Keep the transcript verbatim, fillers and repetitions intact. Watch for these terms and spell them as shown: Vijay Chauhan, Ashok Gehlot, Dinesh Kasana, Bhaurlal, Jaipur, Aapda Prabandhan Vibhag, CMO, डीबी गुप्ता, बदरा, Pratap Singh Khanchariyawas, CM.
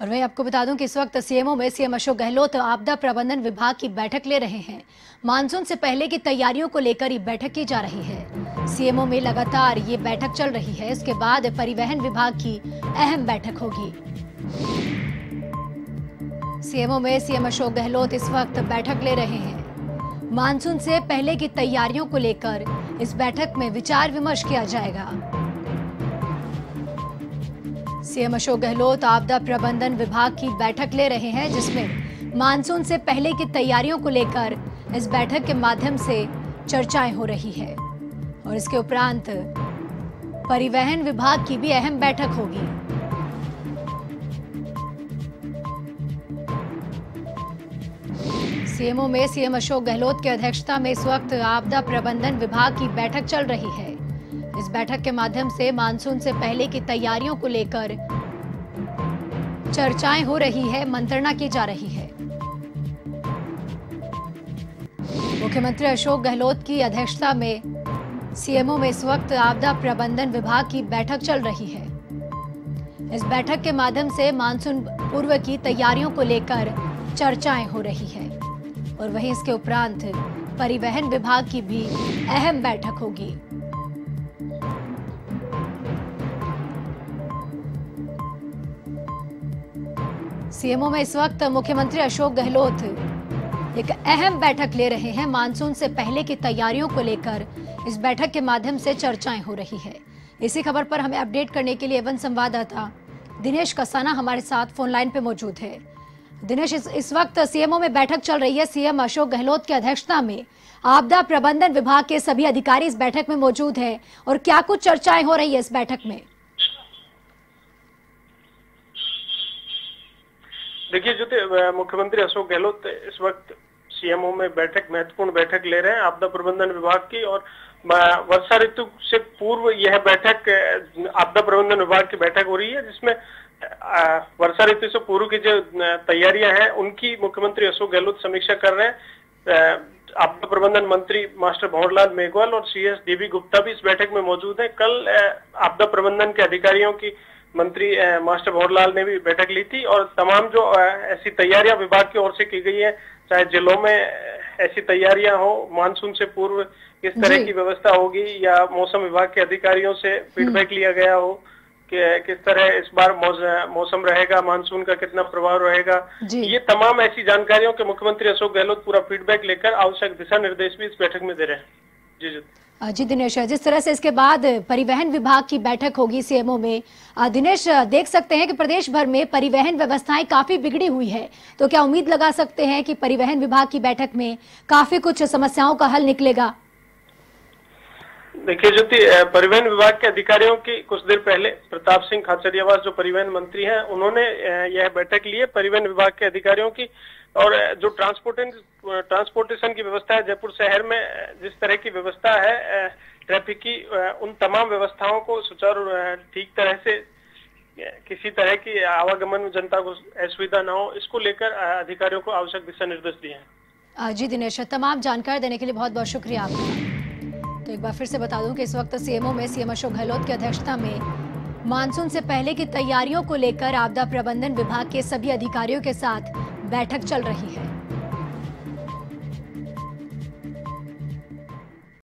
और वही आपको बता दूं कि इस वक्त सीएमओ में सीएम अशोक गहलोत आपदा प्रबंधन विभाग की बैठक ले रहे हैं। मानसून से पहले की तैयारियों को लेकर ये बैठक की जा रही है। सीएमओ में लगातार ये बैठक चल रही है। इसके बाद परिवहन विभाग की अहम बैठक होगी। सीएमओ में सीएम अशोक गहलोत इस वक्त बैठक ले रहे हैं। मानसून से पहले की तैयारियों को लेकर इस बैठक में विचार विमर्श किया जाएगा। सीएम अशोक गहलोत आपदा प्रबंधन विभाग की बैठक ले रहे हैं, जिसमें मानसून से पहले की तैयारियों को लेकर इस बैठक के माध्यम से चर्चाएं हो रही है और इसके उपरांत परिवहन विभाग की भी अहम बैठक होगी। सीएमओ में सीएम अशोक गहलोत की अध्यक्षता में इस वक्त आपदा प्रबंधन विभाग की बैठक चल रही है। इस बैठक के माध्यम से मानसून से पहले की तैयारियों को लेकर चर्चाएं हो रही है, मंत्रणा की जा रही है। मुख्यमंत्री अशोक गहलोत की अध्यक्षता में सीएमओ में इस वक्त आपदा प्रबंधन विभाग की बैठक चल रही है। इस बैठक के माध्यम से मानसून पूर्व की तैयारियों को लेकर चर्चाएं हो रही है और वहीं इसके उपरांत परिवहन विभाग की भी अहम बैठक होगी। सीएमओ में इस वक्त मुख्यमंत्री अशोक गहलोत एक अहम बैठक ले रहे हैं। मानसून से पहले की तैयारियों को लेकर इस बैठक के माध्यम से चर्चाएं हो रही है। इसी खबर पर हमें अपडेट करने के लिए वन संवाददाता दिनेश कसाना हमारे साथ फोन लाइन पे मौजूद है। दिनेश, इस, इस वक्त सीएमओ में बैठक चल रही है। सीएम अशोक गहलोत की अध्यक्षता में आपदा प्रबंधन विभाग के सभी अधिकारी इस बैठक में मौजूद है और क्या कुछ चर्चाएं हो रही है इस बैठक में? देखिए ज्योति, मुख्यमंत्री अशोक गहलोत इस वक्त सीएमओ में बैठक महत्वपूर्ण बैठक ले रहे हैं आपदा प्रबंधन विभाग की और वर्षा ऋतु से पूर्व यह बैठक आपदा प्रबंधन विभाग की बैठक हो रही है, जिसमें वर्षा ऋतु से पूर्व की जो तैयारियां हैं उनकी मुख्यमंत्री अशोक गहलोत समीक्षा कर रहे हैं। आपदा प्रबंधन मंत्री मास्टर भौरलाल मेघवाल और सीएस डीबी गुप्ता भी इस बैठक में मौजूद है। कल आपदा प्रबंधन के अधिकारियों की मंत्री मास्टर भौरलाल ने भी बैठक ली थी और तमाम जो ऐसी तैयारियां विभाग की ओर से की गई है, चाहे जिलों में ऐसी तैयारियां हो, मानसून से पूर्व किस तरह की व्यवस्था होगी या मौसम विभाग के अधिकारियों से फीडबैक लिया गया हो कि किस तरह इस बार मौसम रहेगा, मानसून का कितना प्रभाव रहेगा, ये तमाम ऐसी जानकारियों के मुख्यमंत्री अशोक गहलोत पूरा फीडबैक लेकर आवश्यक दिशा निर्देश भी इस बैठक में दे रहे हैं। जी जी जी दिनेश, जिस तरह से इसके बाद परिवहन विभाग की बैठक होगी सीएमओ में, दिनेश देख सकते हैं कि प्रदेश भर में परिवहन व्यवस्थाएं काफी बिगड़ी हुई है, तो क्या उम्मीद लगा सकते हैं कि परिवहन विभाग की बैठक में काफी कुछ समस्याओं का हल निकलेगा? देखिए ज्योति, परिवहन विभाग के अधिकारियों की कुछ देर पहले प्रताप सिंह खांचरियावास जो परिवहन मंत्री हैं, उन्होंने यह बैठक ली है परिवहन विभाग के अधिकारियों की और जो ट्रांसपोर्टेशन ट्रांसपोर्टेशन की व्यवस्था है जयपुर शहर में, जिस तरह की व्यवस्था है ट्रैफिक की, उन तमाम व्यवस्थाओं को सुचारू ठीक तरह से किसी तरह की आवागमन में जनता को असुविधा न हो, इसको लेकर अधिकारियों को आवश्यक दिशा निर्देश दिए हैं। जी दिनेश, तमाम जानकारी देने के लिए बहुत बहुत शुक्रिया आपका। तो एक बार फिर से बता दूं कि इस वक्त सीएमओ में सीएम अशोक गहलोत की अध्यक्षता में मानसून से पहले की तैयारियों को लेकर आपदा प्रबंधन विभाग के सभी अधिकारियों के साथ बैठक चल रही है।